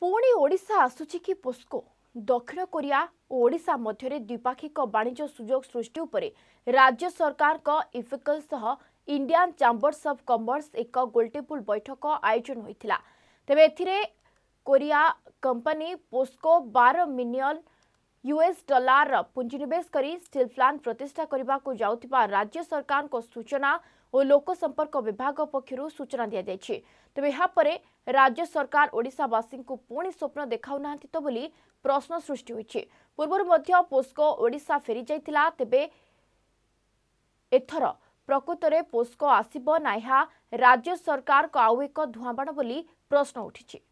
पुणी ओडिशा आसुची कि पोस्को। दक्षिण कोरिया और ओडिशा मध्य द्विपाक्षिक वाणिज्य सुयोग सृष्टि उपरे राज्य सरकार का इफिकल सह इंडियन चैंबर्स ऑफ कॉमर्स एक गोलटेबुल बैठक आयोजन होता। तेबे एथिरे Korea company POSCO 12 million US dollar पुंजीनिवेश करी स्टील प्लांट प्रतिष्ठा करने जाउथिबा राज्य सरकार को सूचना और लोक संपर्क विभाग पक्षर सूचना दि जाए। तेबे यहाँ पर राज्य सरकार ओडिशावासी को पुणी स्वप्न देखाऊ ना तो बोली प्रश्न सृष्टि होइछि। पूर्वर मध्य पोस्को ओडिशा फेरी जाइथिला, तेबे एथर प्रकृत में पोस्को आसिबो ना राज्य सरकार को आउ एक धुआबाण बोली प्रश्न उठिछि।